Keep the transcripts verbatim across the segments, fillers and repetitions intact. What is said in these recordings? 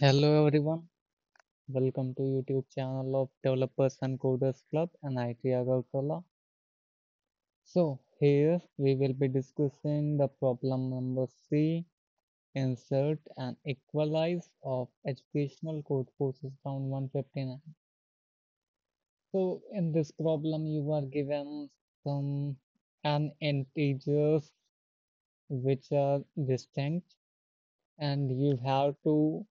Hello everyone, welcome to YouTube channel of Developers and Coders Club and I T Agartala. So here we will be discussing the problem number C, insert and equalize of educational Codeforces round one fifty-nine. So in this problem you are given some n integers which are distinct and you have to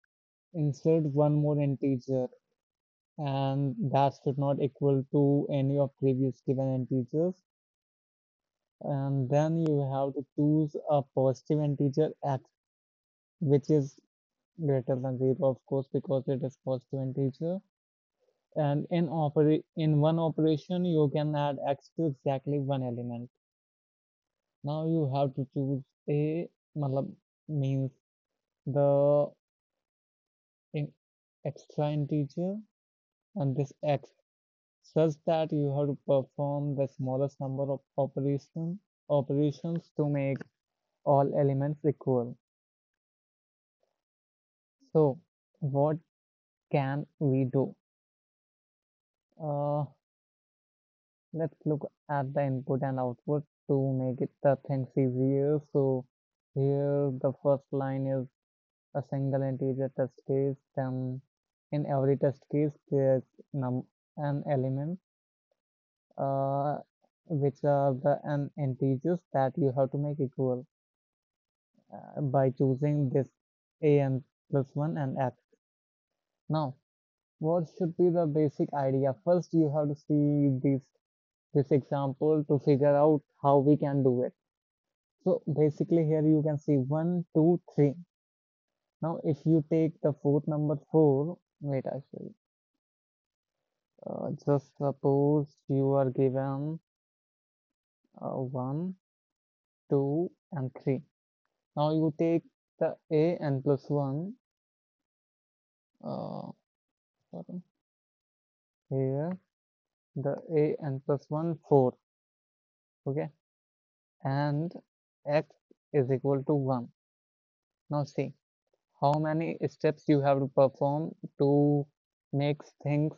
insert one more integer and that should not equal to any of previous given integers, and then you have to choose a positive integer x which is greater than zero, of course, because it is positive integer, and in oper in one operation you can add x to exactly one element. Now you have to choose a malab means the in extra integer and this x, such that you have to perform the smallest number of operation operations to make all elements equal. So what can we do? Uh, let's look at the input and output to make it the things easier. So here the first line is a single integer test case, then in every test case there's num an element uh, which are the n integers that you have to make equal uh, by choosing this a n plus one and x. Now what should be the basic idea? First you have to see this this example to figure out how we can do it. So basically here you can see one two three. Now, if you take the fourth number four, wait, I should uh, just suppose you are given uh, one, two, and three. Now you take the a n plus one. Uh, sorry. Here, the a n plus one four. Okay, and x is equal to one. Now see how many steps you have to perform to make things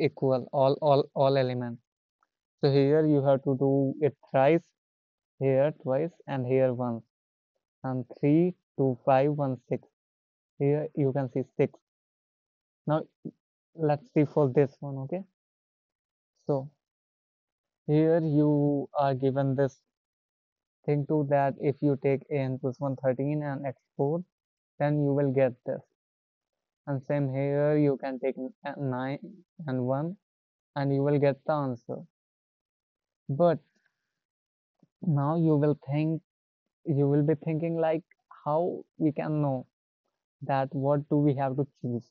equal, all all all elements. So here you have to do it thrice, here twice, and here once, and three two five one six. Here you can see six. Now let's see for this one. Okay, so here you are given this thing to that if you take a n plus one thirteen and x four, then you will get this. And same here, you can take nine and one and you will get the answer. But now you will think, you will be thinking like, how we can know that what do we have to choose?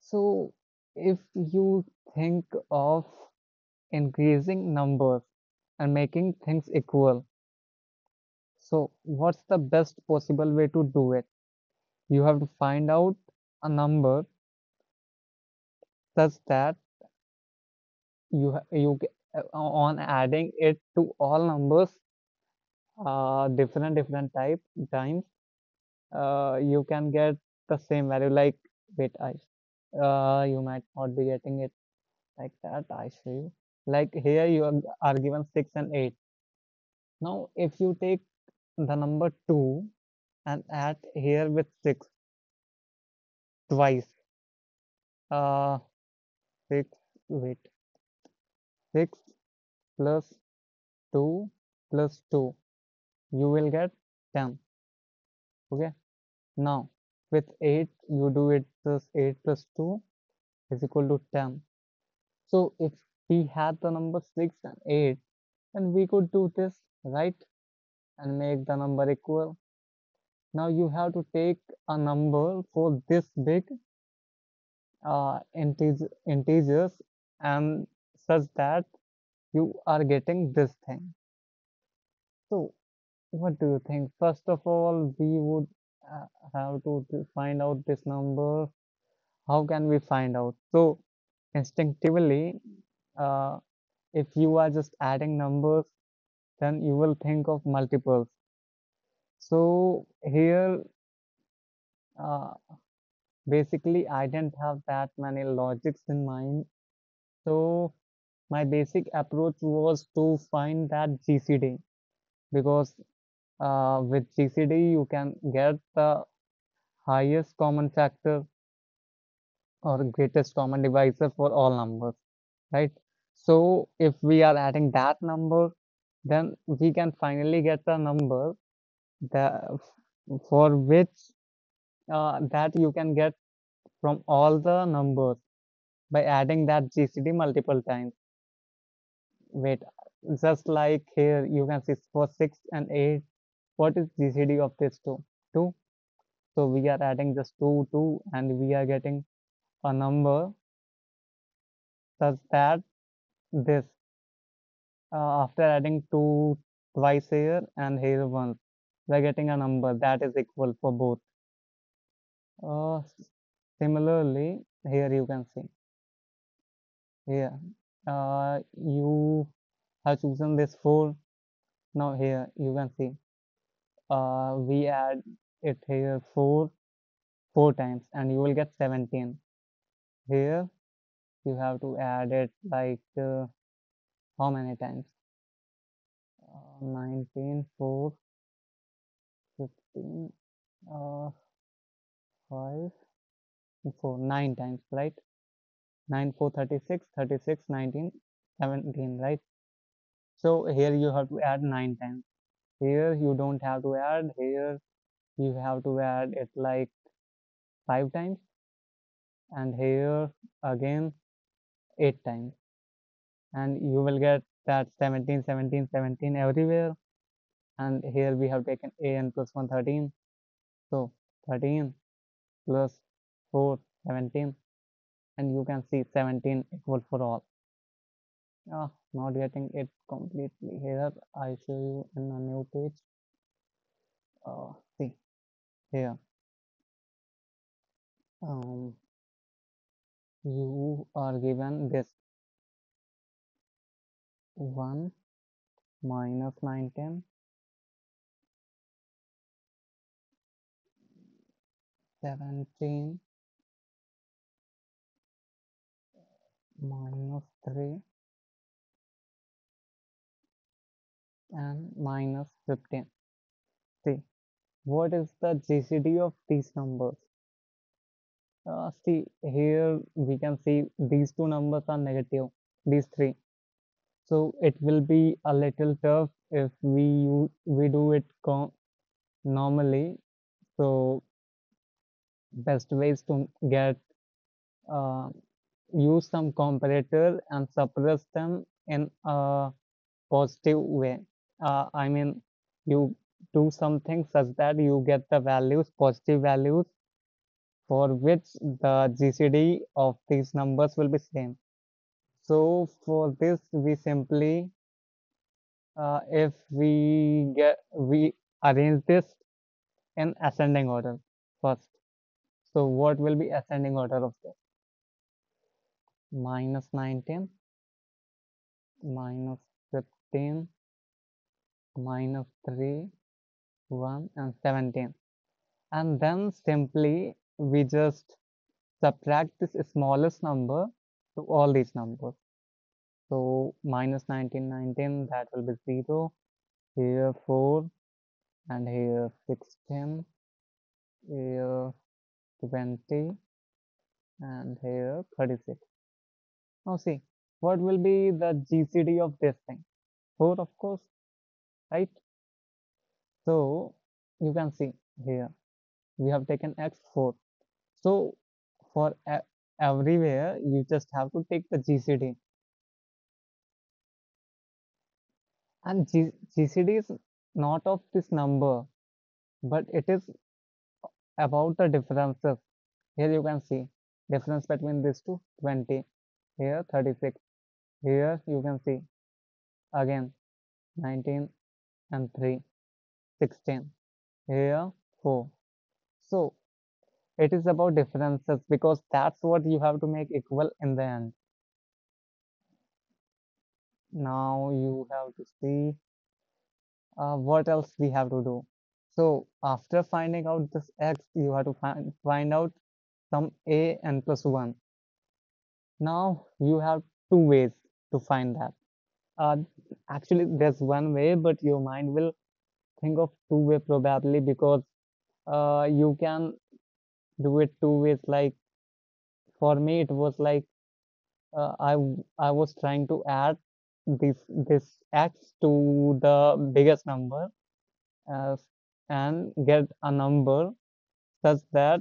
So if you think of increasing numbers and making things equal, so what's the best possible way to do it? You have to find out a number such that you you on adding it to all numbers uh, different different type times uh, you can get the same value. Like wait, I uh, you might not be getting it like that. I show you, like here you are, are given six and eight. Now if you take the number two and add here with six twice, uh six wait six plus two plus two, you will get ten. Okay, now with eight you do it, plus eight plus two is equal to ten. So if we had the number six and eight, then we could do this, right, and make the number equal. Now you have to take a number for this big uh, integer, integers and such that you are getting this thing. So what do you think? First of all, we would uh, have to find out this number. How can we find out? So instinctively, uh, if you are just adding numbers, then you will think of multiples. So here uh, Basically, I didn't have that many logics in mind. So my basic approach was to find that G C D, because uh, with G C D you can get the highest common factor or greatest common divisor for all numbers, right? So if we are adding that number, then we can finally get the number that for which uh, that you can get from all the numbers by adding that G C D multiple times. Wait, just like here you can see for six and eight, what is G C D of this two? two. So we are adding just two, two, and we are getting a number such that this uh, after adding two twice here and here once, we are getting a number that is equal for both. Uh, similarly, here you can see here uh, you have chosen this four. Now here you can see uh, we add it here four, four times and you will get seventeen. Here you have to add it like uh, how many times? Uh, nineteen, four, fifteen, uh, five, four, nine times, right? nine, four, thirty-six, thirty-six, nineteen, seventeen, right? So here you have to add nine times. Here you don't have to add. Here you have to add it like five times, and here again eight times, and you will get that seventeen, seventeen, seventeen everywhere. And here we have taken a n plus one, thirteen, so thirteen plus four, seventeen, and you can see seventeen equal for all. Ah, not getting it completely here. I show you in a new page. Uh, see here, um, you are given this one minus nine, ten, seventeen, minus three, and minus fifteen. See, what is the G C D of these numbers? Uh, see, here we can see these two numbers are negative, these three. So it will be a little tough if we use, we do it com normally. So best ways to get uh, use some comparator and suppress them in a positive way. Uh, I mean, you do something such that you get the values, positive values, for which the G C D of these numbers will be same. So for this, we simply, uh, if we get, we arrange this in ascending order first. So what will be ascending order of this? Minus nineteen, minus fifteen, minus three, one, and seventeen. And then simply we just subtract this smallest number to all these numbers. So minus nineteen, nineteen, that will be zero. Here four, and here sixteen, here twenty, and here thirty-six. Now see, what will be the G C D of this thing? four, of course, right? So you can see here we have taken x four. So for everywhere you just have to take the G C D, and G GCD is not of this number, but it is about the differences. Here you can see difference between these two, twenty, here thirty-six, here you can see again nineteen and three, sixteen, here four. So it is about differences, because that's what you have to make equal in the end. Now you have to see uh, what else we have to do. So after finding out this x, you have to find, find out sum a and plus one. Now you have two ways to find that. Uh, actually there's one way, but your mind will think of two way probably, because uh, you can do it two ways. Like for me it was like uh, I I was trying to add this this x to the biggest number uh, and get a number such that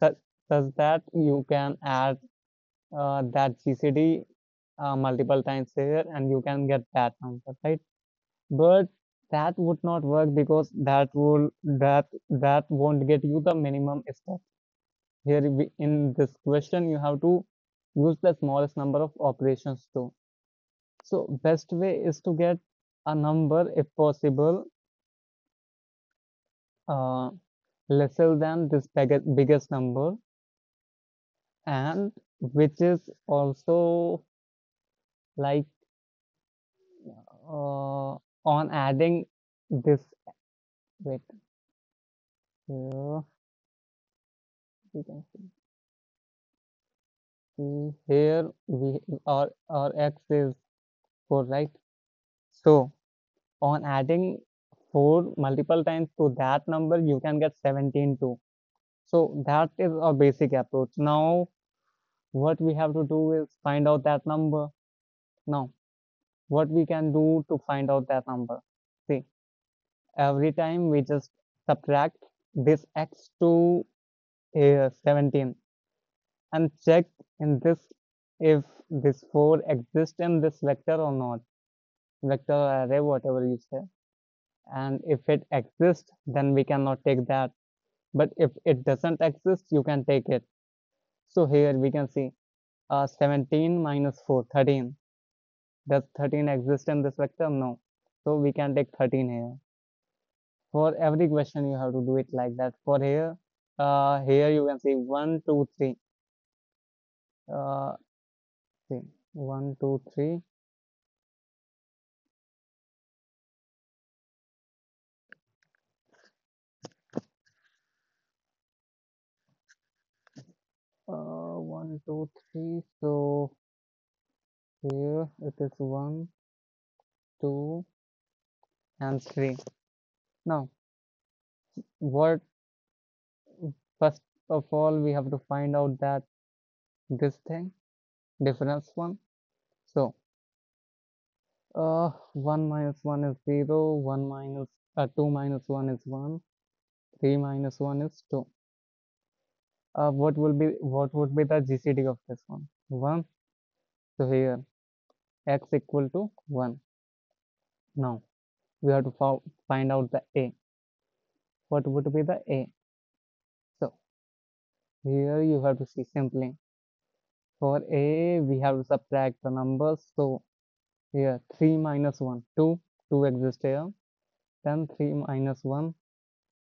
such, such that you can add uh, that G C D uh, multiple times here and you can get that number, right? But that would not work, because that will that that won't get you the minimum step. Here we, in this question you have to use the smallest number of operations too. So best way is to get a number, if possible, uh, lesser than this biggest number, and which is also like uh, on adding this. Wait, here you can see here we our our x is four, right? So on adding four multiple times to that number you can get seventeen too. So that is our basic approach. Now what we have to do is find out that number. Now what we can do to find out that number, see, every time we just subtract this x to uh, seventeen and check in this if this four exists in this vector or not, vector array, whatever you say. And if it exists, then we cannot take that, but if it doesn't exist, you can take it. So here we can see uh, seventeen minus four, thirteen. Does thirteen exist in this vector? No. So we can take thirteen here. For every question you have to do it like that. For here, uh, here you can see one, two, three. Uh, see, one, two, three. Uh, one, two, three. So here it is one, two, and three. Now, what? First of all, we have to find out that this thing, difference one. So, uh, one minus one is zero. One minus uh, two minus one is one. Three minus one is two. Uh, what will be what would be the G C D of this one? One. So here x equal to one. Now we have to find out the a. What would be the a? So here you have to see simply. For a we have to subtract the numbers. So here three minus one, two, two exists here. Then three minus one,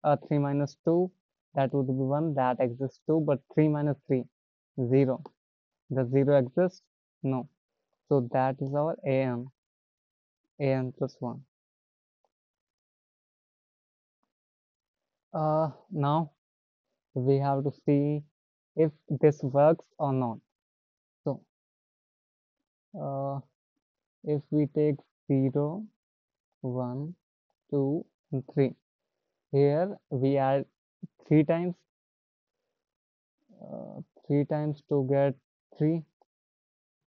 uh, three minus two. That would be one, that exists too, but three minus three, zero. Does zero exist? No. So that is our an, an plus one. Uh, now we have to see if this works or not. So uh, if we take zero, one, two, and three, here we add three times, uh, three times to get three.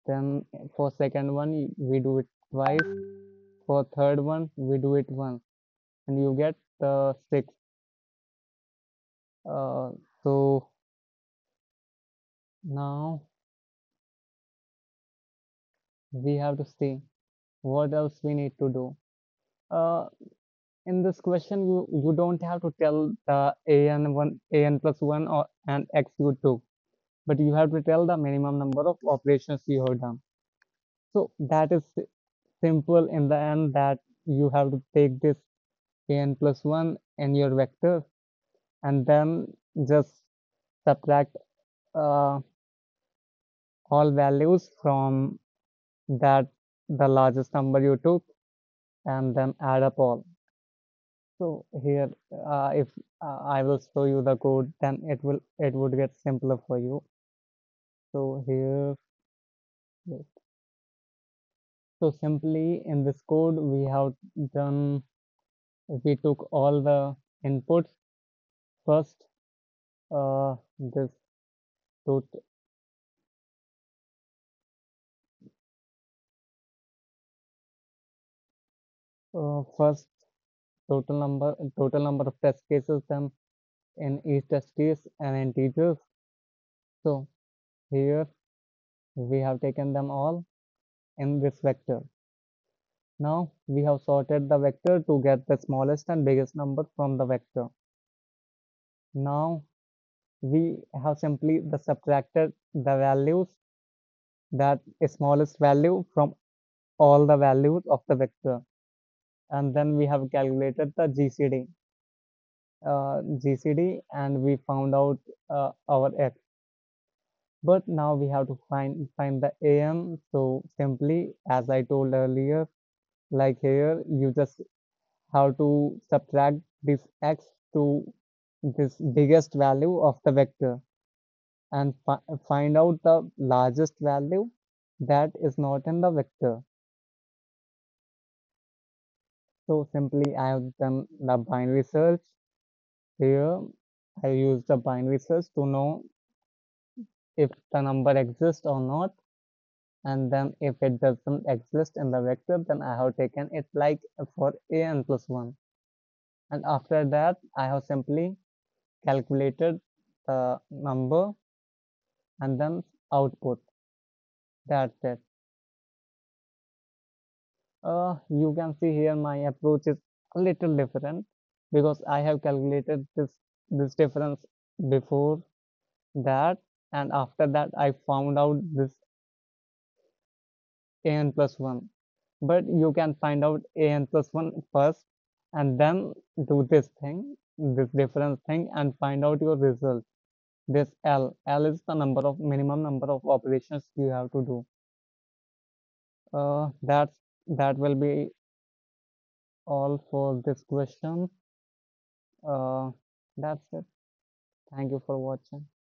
Then for second one we do it twice, for third one we do it once, and you get the six. Uh, so now we have to see what else we need to do. Uh, In this question, you, you don't have to tell the an one, an plus one, or an x you took, but you have to tell the minimum number of operations you have done. So that is simple in the end, that you have to take this an plus one in your vector, and then just subtract uh, all values from that the largest number you took, and then add up all. So here, uh, if uh, I will show you the code, then it will it would get simpler for you. So here, wait. So simply in this code we have done, we took all the inputs. First, uh, this total. Uh, first total number total number of test cases, then in each test case an integers. So here we have taken them all in this vector. Now we have sorted the vector to get the smallest and biggest number from the vector. Now we have simply the subtracted the values, that is smallest value from all the values of the vector. And then we have calculated the G C D, uh, G C D, and we found out uh, our x. But now we have to find find the A M. So simply, as I told earlier, like here, you just have to subtract this x to this biggest value of the vector, and fi find out the largest value that is not in the vector. So simply I have done the binary search. Here I use the binary search to know if the number exists or not, and then if it doesn't exist in the vector, then I have taken it like for an plus one, and after that I have simply calculated the number and then output. That's it. Uh, you can see here my approach is a little different, because I have calculated this this difference before that, and after that I found out this an plus one. But you can find out an plus one first and then do this thing, this difference thing, and find out your result. This L L is the number of minimum number of operations you have to do. Uh, that's That will be all for this question. Uh, that's it. Thank you for watching.